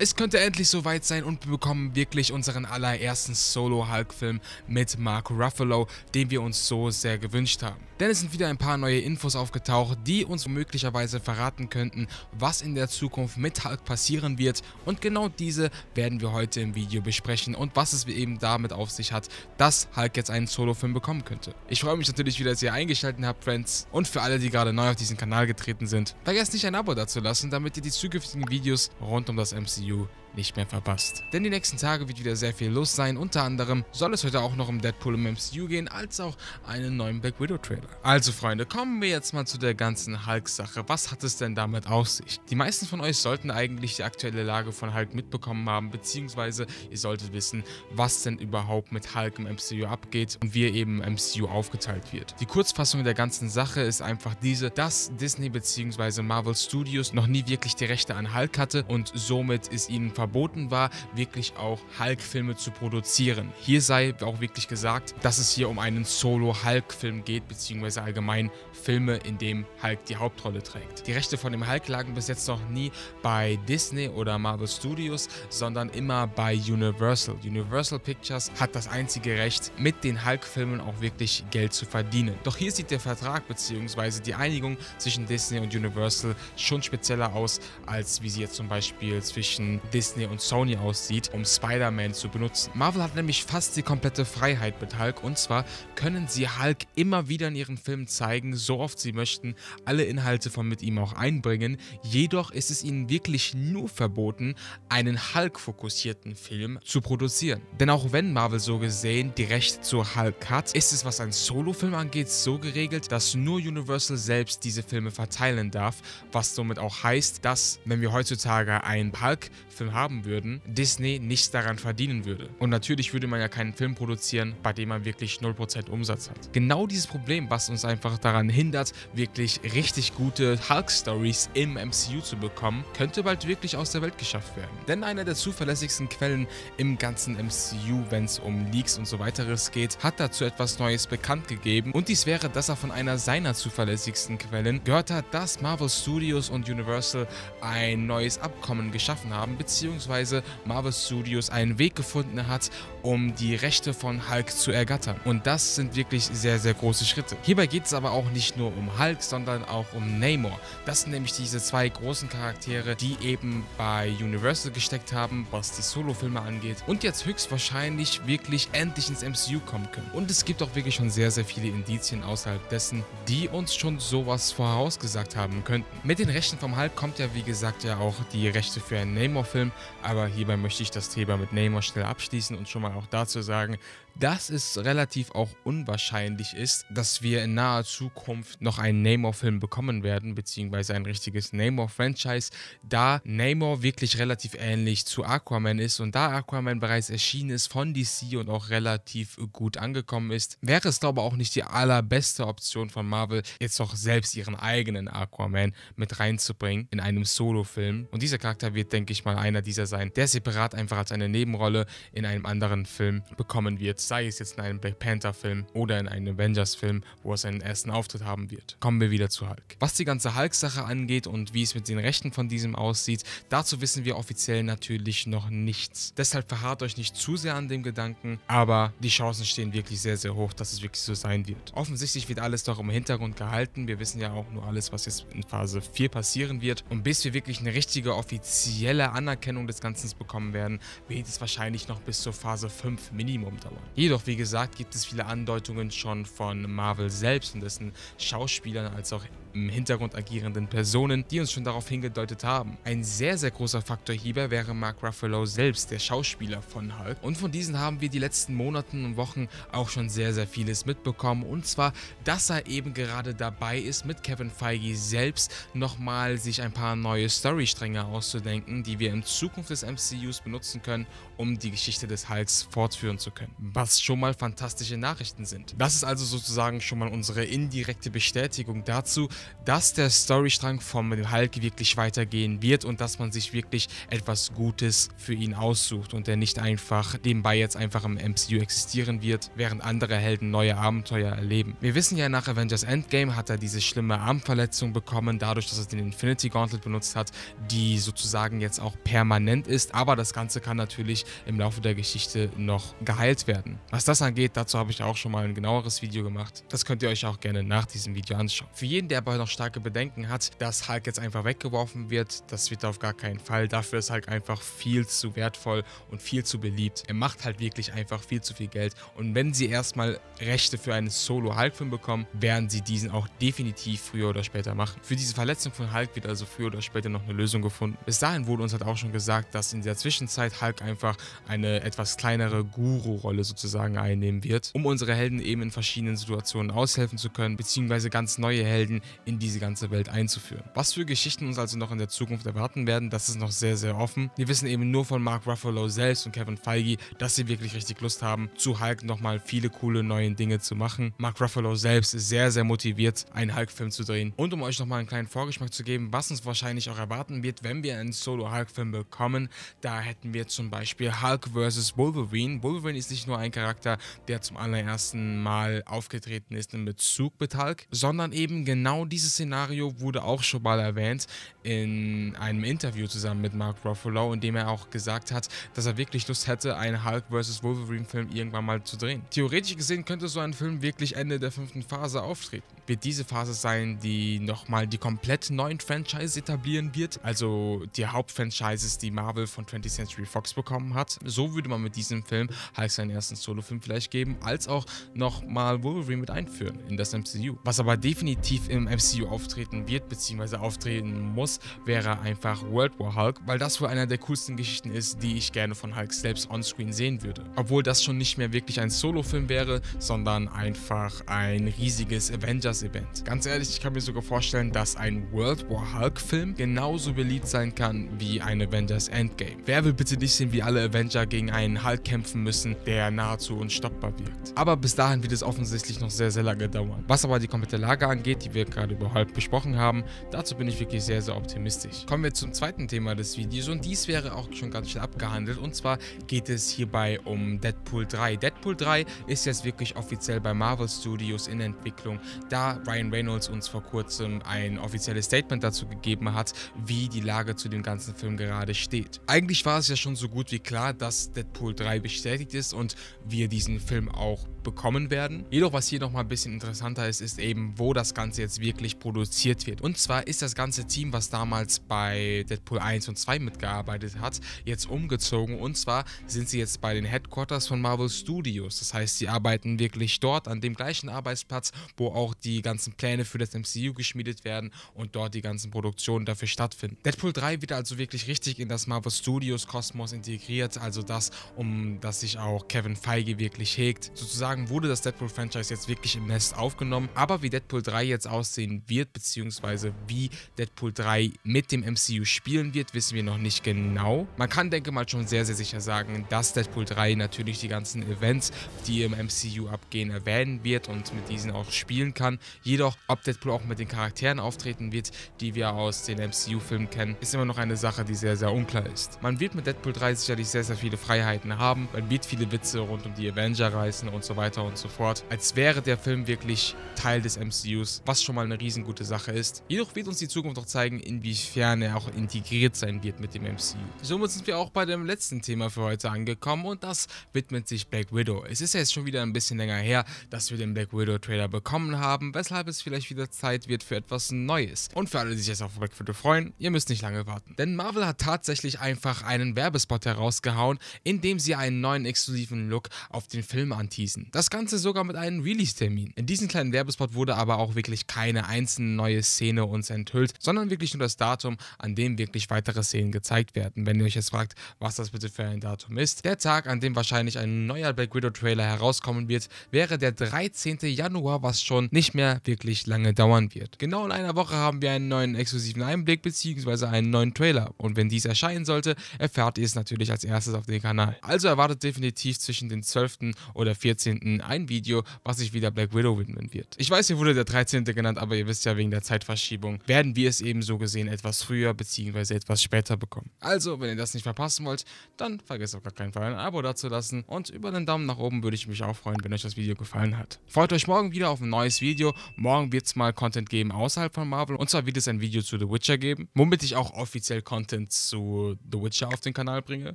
Es könnte endlich soweit sein und wir bekommen wirklich unseren allerersten Solo-Hulk-Film mit Mark Ruffalo, den wir uns so sehr gewünscht haben. Denn es sind wieder ein paar neue Infos aufgetaucht, die uns möglicherweise verraten könnten, was in der Zukunft mit Hulk passieren wird, und genau diese werden wir heute im Video besprechen und was es eben damit auf sich hat, dass Hulk jetzt einen Solo-Film bekommen könnte. Ich freue mich natürlich wieder, dass ihr eingeschaltet habt, Friends, und für alle, die gerade neu auf diesen Kanal getreten sind, vergesst nicht ein Abo dazulassen, damit ihr die zukünftigen Videos rund um das MCU nicht mehr verpasst. Denn die nächsten Tage wird wieder sehr viel los sein. Unter anderem soll es heute auch noch um Deadpool im MCU gehen, als auch einen neuen Black Widow Trailer. Also Freunde, kommen wir jetzt mal zu der ganzen Hulk-Sache. Was hat es denn damit auf sich? Die meisten von euch sollten eigentlich die aktuelle Lage von Hulk mitbekommen haben, beziehungsweise ihr solltet wissen, was denn überhaupt mit Hulk im MCU abgeht und wie er eben im MCU aufgeteilt wird. Die Kurzfassung der ganzen Sache ist einfach diese, dass Disney bzw. Marvel Studios noch nie wirklich die Rechte an Hulk hatte und somit ist ihnen verboten war, wirklich auch Hulk-Filme zu produzieren. Hier sei auch wirklich gesagt, dass es hier um einen Solo-Hulk-Film geht, beziehungsweise allgemein Filme, in dem Hulk die Hauptrolle trägt. Die Rechte von dem Hulk lagen bis jetzt noch nie bei Disney oder Marvel Studios, sondern immer bei Universal. Universal Pictures hat das einzige Recht, mit den Hulk-Filmen auch wirklich Geld zu verdienen. Doch hier sieht der Vertrag beziehungsweise die Einigung zwischen Disney und Universal schon spezieller aus, als wie sie jetzt zum Beispiel zwischen Disney und Sony aussieht, um Spider-Man zu benutzen. Marvel hat nämlich fast die komplette Freiheit mit Hulk, und zwar können sie Hulk immer wieder in ihren Filmen zeigen, so oft sie möchten, alle Inhalte von mit ihm auch einbringen, jedoch ist es ihnen wirklich nur verboten, einen Hulk-fokussierten Film zu produzieren. Denn auch wenn Marvel so gesehen die Rechte zu Hulk hat, ist es, was ein Solo-Film angeht, so geregelt, dass nur Universal selbst diese Filme verteilen darf, was somit auch heißt, dass, wenn wir heutzutage einen Hulk Film haben würden, Disney nichts daran verdienen würde. Und natürlich würde man ja keinen Film produzieren, bei dem man wirklich 0% Umsatz hat. Genau dieses Problem, was uns einfach daran hindert, wirklich richtig gute Hulk-Stories im MCU zu bekommen, könnte bald wirklich aus der Welt geschafft werden. Denn einer der zuverlässigsten Quellen im ganzen MCU, wenn es um Leaks und so weiteres geht, hat dazu etwas Neues bekannt gegeben, und dies wäre, dass er von einer seiner zuverlässigsten Quellen gehört hat, dass Marvel Studios und Universal ein neues Abkommen geschaffen haben, beziehungsweise Marvel Studios einen Weg gefunden hat, um die Rechte von Hulk zu ergattern. Und das sind wirklich sehr, sehr große Schritte. Hierbei geht es aber auch nicht nur um Hulk, sondern auch um Namor. Das sind nämlich diese zwei großen Charaktere, die eben bei Universal gesteckt haben, was die Solo-Filme angeht, und jetzt höchstwahrscheinlich wirklich endlich ins MCU kommen können. Und es gibt auch wirklich schon sehr, sehr viele Indizien außerhalb dessen, die uns schon sowas vorausgesagt haben könnten. Mit den Rechten vom Hulk kommt ja, wie gesagt, ja auch die Rechte für einen Namor-Film, aber hierbei möchte ich das Thema mit Namor schnell abschließen und schon mal auch dazu sagen, dass es relativ auch unwahrscheinlich ist, dass wir in naher Zukunft noch einen Namor-Film bekommen werden, beziehungsweise ein richtiges Namor-Franchise, da Namor wirklich relativ ähnlich zu Aquaman ist, und da Aquaman bereits erschienen ist von DC und auch relativ gut angekommen ist, wäre es, glaube ich, auch nicht die allerbeste Option von Marvel, jetzt doch selbst ihren eigenen Aquaman mit reinzubringen in einem Solo-Film. Und dieser Charakter wird, denke ich mal, einer dieser sein, der separat einfach als eine Nebenrolle in einem anderen Film bekommen wird, sei es jetzt in einem Black Panther Film oder in einem Avengers Film, wo er seinen ersten Auftritt haben wird. Kommen wir wieder zu Hulk. Was die ganze Hulk-Sache angeht und wie es mit den Rechten von diesem aussieht, dazu wissen wir offiziell natürlich noch nichts. Deshalb verharrt euch nicht zu sehr an dem Gedanken, aber die Chancen stehen wirklich sehr, sehr hoch, dass es wirklich so sein wird. Offensichtlich wird alles doch im Hintergrund gehalten. Wir wissen ja auch nur alles, was jetzt in Phase 4 passieren wird, und bis wir wirklich eine richtige offizielle Anerkennung des Ganzen bekommen werden, wird es wahrscheinlich noch bis zur Phase 5 Minimum dauern. Jedoch, wie gesagt, gibt es viele Andeutungen schon von Marvel selbst und dessen Schauspielern als auch im Hintergrund agierenden Personen, die uns schon darauf hingedeutet haben. Ein sehr, sehr großer Faktor hierbei wäre Mark Ruffalo selbst, der Schauspieler von Hulk. Und von diesen haben wir die letzten Monaten und Wochen auch schon sehr, sehr vieles mitbekommen. Und zwar, dass er eben gerade dabei ist, mit Kevin Feige selbst nochmal sich ein paar neue Storystränge auszudenken, die wir in Zukunft des MCUs benutzen können, um die Geschichte des Hulks fortführen zu können. Was schon mal fantastische Nachrichten sind. Das ist also sozusagen schon mal unsere indirekte Bestätigung dazu, dass der Storystrang vom Hulk wirklich weitergehen wird und dass man sich wirklich etwas Gutes für ihn aussucht und er nicht einfach nebenbei jetzt einfach im MCU existieren wird, während andere Helden neue Abenteuer erleben. Wir wissen ja, nach Avengers Endgame hat er diese schlimme Armverletzung bekommen, dadurch, dass er den Infinity Gauntlet benutzt hat, die sozusagen jetzt auch auch permanent ist, aber das Ganze kann natürlich im Laufe der Geschichte noch geheilt werden. Was das angeht, dazu habe ich auch schon mal ein genaueres Video gemacht. Das könnt ihr euch auch gerne nach diesem Video anschauen. Für jeden, der aber noch starke Bedenken hat, dass Hulk jetzt einfach weggeworfen wird, das wird auf gar keinen Fall. Dafür ist Hulk einfach viel zu wertvoll und viel zu beliebt. Er macht halt wirklich einfach viel zu viel Geld, und wenn sie erstmal Rechte für einen Solo-Hulk-Film bekommen, werden sie diesen auch definitiv früher oder später machen. Für diese Verletzung von Hulk wird also früher oder später noch eine Lösung gefunden. Bis dahin wurde uns halt auch schon gesagt, dass in der Zwischenzeit Hulk einfach eine etwas kleinere Guru-Rolle sozusagen einnehmen wird, um unsere Helden eben in verschiedenen Situationen aushelfen zu können, beziehungsweise ganz neue Helden in diese ganze Welt einzuführen. Was für Geschichten uns also noch in der Zukunft erwarten werden, das ist noch sehr, sehr offen. Wir wissen eben nur von Mark Ruffalo selbst und Kevin Feige, dass sie wirklich richtig Lust haben, zu Hulk nochmal viele coole neue Dinge zu machen. Mark Ruffalo selbst ist sehr, sehr motiviert, einen Hulk-Film zu drehen. Und um euch nochmal einen kleinen Vorgeschmack zu geben, was uns wahrscheinlich auch erwarten wird, wenn wir einen Solo-Hulk-Film bekommen, da hätten wir zum Beispiel Hulk vs. Wolverine. Wolverine ist nicht nur ein Charakter, der zum allerersten Mal aufgetreten ist in Bezug mit Hulk, sondern eben genau dieses Szenario wurde auch schon mal erwähnt in einem Interview zusammen mit Mark Ruffalo, in dem er auch gesagt hat, dass er wirklich Lust hätte, einen Hulk vs. Wolverine-Film irgendwann mal zu drehen. Theoretisch gesehen könnte so ein Film wirklich Ende der 5. Phase auftreten. Wird diese Phase sein, die nochmal die komplett neuen Franchise etablieren wird, also die Hauptfranchises, die Marvel von 20th Century Fox bekommen hat. So würde man mit diesem Film Hulk seinen ersten Solo-Film vielleicht geben, als auch nochmal Wolverine mit einführen in das MCU. Was aber definitiv im MCU auftreten wird, beziehungsweise auftreten muss, wäre einfach World War Hulk, weil das wohl einer der coolsten Geschichten ist, die ich gerne von Hulk selbst onscreen sehen würde. Obwohl das schon nicht mehr wirklich ein Solo-Film wäre, sondern einfach ein riesiges Avengers-Event. Ganz ehrlich, ich kann mir sogar vorstellen, dass ein World War Hulk-Film genauso beliebt sein kann wie ein Avengers Endgame. Wer will bitte nicht sehen, wie alle Avenger gegen einen Hulk kämpfen müssen, der nahezu unstoppbar wirkt? Aber bis dahin wird es offensichtlich noch sehr, sehr lange dauern. Was aber die komplette Lage angeht, die wir gerade über Hulk besprochen haben, dazu bin ich wirklich sehr, sehr optimistisch. Kommen wir zum zweiten Thema des Videos, und dies wäre auch schon ganz schnell abgehandelt, und zwar geht es hierbei um Deadpool 3. Deadpool 3 ist jetzt wirklich offiziell bei Marvel Studios in Entwicklung, da Ryan Reynolds uns vor kurzem ein offizielles Statement dazu gegeben hat, wie die Lage zu dem ganzen Film gerade steht. Eigentlich war es ja schon so gut wie klar, dass Deadpool 3 bestätigt ist und wir diesen Film auch bekommen werden. Jedoch, was hier nochmal ein bisschen interessanter ist, ist eben, wo das Ganze jetzt wirklich produziert wird. Und zwar ist das ganze Team, was damals bei Deadpool 1 und 2 mitgearbeitet hat, jetzt umgezogen, und zwar sind sie jetzt bei den Headquarters von Marvel Studios. Das heißt, sie arbeiten wirklich dort an dem gleichen Arbeitsplatz, wo auch die ganzen Pläne für das MCU geschmiedet werden und dort die ganzen Produktionen dafür stattfinden. Deadpool 3 wird also wirklich richtig in das Marvel Studios Kosmos integriert, also das, um das sich auch Kevin Feige wirklich hegt. Sozusagen wurde das Deadpool Franchise jetzt wirklich im Nest aufgenommen, aber wie Deadpool 3 jetzt aussehen wird, beziehungsweise wie Deadpool 3 mit dem MCU spielen wird, wissen wir noch nicht genau. Man kann, denke mal, schon sehr, sehr sicher sagen, dass Deadpool 3 natürlich die ganzen Events, die im MCU abgehen, erwähnen wird und mit diesen auch spielen kann. Jedoch, ob Deadpool auch mit den Charakteren auftreten wird, die wir aus den MCU-Filmen kennen, ist immer noch eine Sache, die sehr, sehr unklar ist. Man wird mit Deadpool 3 sicherlich sehr, sehr viele Freiheiten haben, man wird viele Witze rund um die Avenger reißen und so weiter und so fort, als wäre der Film wirklich Teil des MCUs, was schon mal eine riesengute Sache ist. Jedoch wird uns die Zukunft auch zeigen, inwiefern er auch integriert sein wird mit dem MCU. Somit sind wir auch bei dem letzten Thema für heute angekommen, und das widmet sich Black Widow. Es ist ja jetzt schon wieder ein bisschen länger her, dass wir den Black Widow Trailer bekommen haben, weshalb es vielleicht wieder Zeit wird für etwas Neues. Und für alle, die sich jetzt auf Black Widow freuen, ihr müsst nicht lange warten. Denn Marvel hat tatsächlich einfach einen Werbespot herausgehauen, in dem sie einen neuen exklusiven Look auf den Film anteasen. Das Ganze sogar mit einem Release-Termin. In diesem kleinen Werbespot wurde aber auch wirklich keine einzelne neue Szene uns enthüllt, sondern wirklich nur das Datum, an dem wirklich weitere Szenen gezeigt werden. Wenn ihr euch jetzt fragt, was das bitte für ein Datum ist, der Tag, an dem wahrscheinlich ein neuer Black Widow-Trailer herauskommen wird, wäre der 13. Januar, was schon nicht mehr wirklich lange dauern wird. Genau in einer Woche haben wir einen neuen exklusiven Einblick bzw. einen neuen Trailer, und wenn dies erscheinen sollte, erfahrt ihr es natürlich als erstes auf dem Kanal. Also erwartet definitiv zwischen den 12. oder 14. 13. ein Video, was sich wieder Black Widow widmen wird. Ich weiß, hier wurde der 13. genannt, aber ihr wisst ja, wegen der Zeitverschiebung werden wir es eben so gesehen etwas früher bzw. etwas später bekommen. Also, wenn ihr das nicht verpassen wollt, dann vergesst auf gar keinen Fall ein Abo dazulassen und über den Daumen nach oben würde ich mich auch freuen, wenn euch das Video gefallen hat. Freut euch morgen wieder auf ein neues Video. Morgen wird es mal Content geben außerhalb von Marvel und zwar wird es ein Video zu The Witcher geben, womit ich auch offiziell Content zu The Witcher auf den Kanal bringe.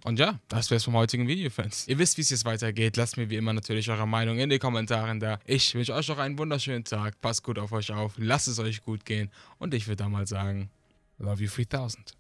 Und ja, das wär's vom heutigen Video, Fans. Ihr wisst, wie es jetzt weitergeht. Lasst mir wie immer natürlich eure Meinung in den Kommentaren da. Ich wünsche euch noch einen wunderschönen Tag. Passt gut auf euch auf. Lasst es euch gut gehen. Und ich würde da mal sagen, love you 3000.